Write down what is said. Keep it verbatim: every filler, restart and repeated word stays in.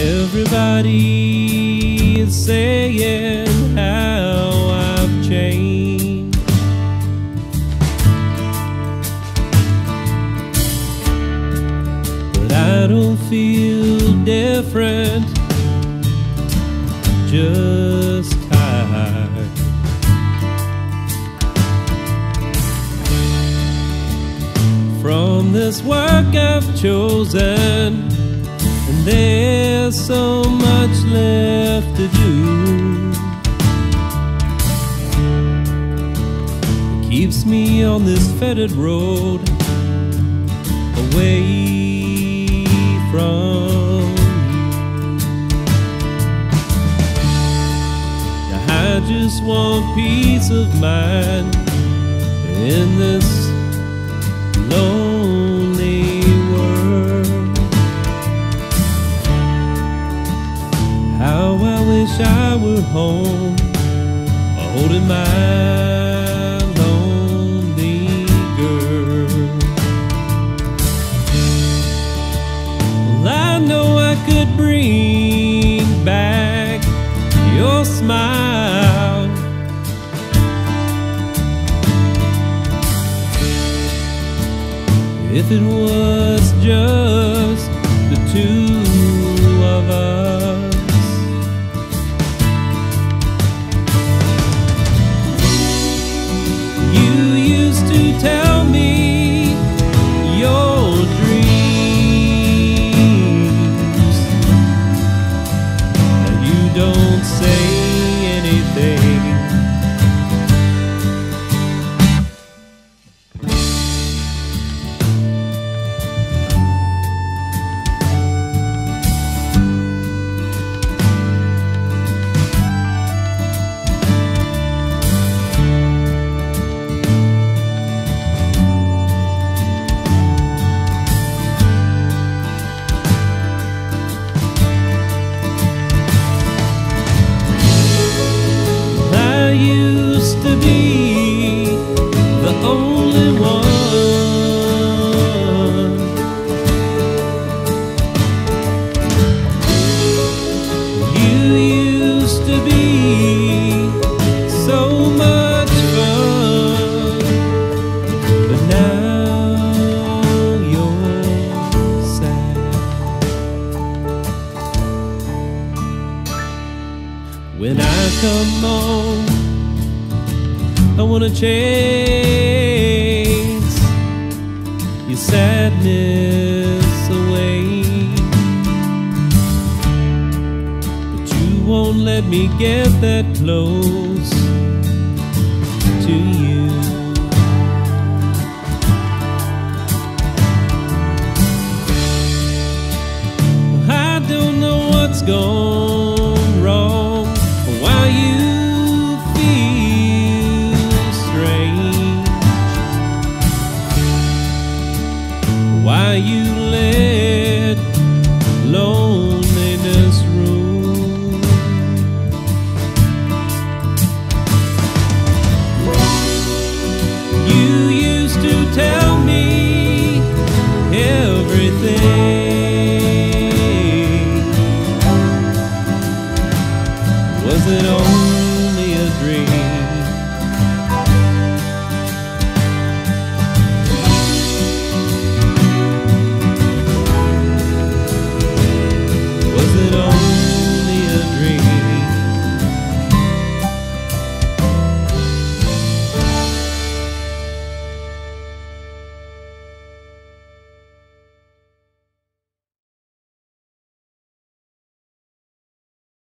Everybody is saying how I've changed. But I don't feel different, just tired. From this work I've chosen, and there's so much left to do. Keeps me on this fettered road, away from you. Now I just want peace of mind in this lonely world. I were home, holding my lonely girl. Well, I know I could bring back your smile. If it was just the two of us, don't say anything. Used to be the only one. You used to be so much fun, but now you're sad. When I come home, I wanna chase your sadness away, but you won't let me get that close to you. I don't know what's gone wrong, why you Why you let loneliness rule? You used to tell me everything.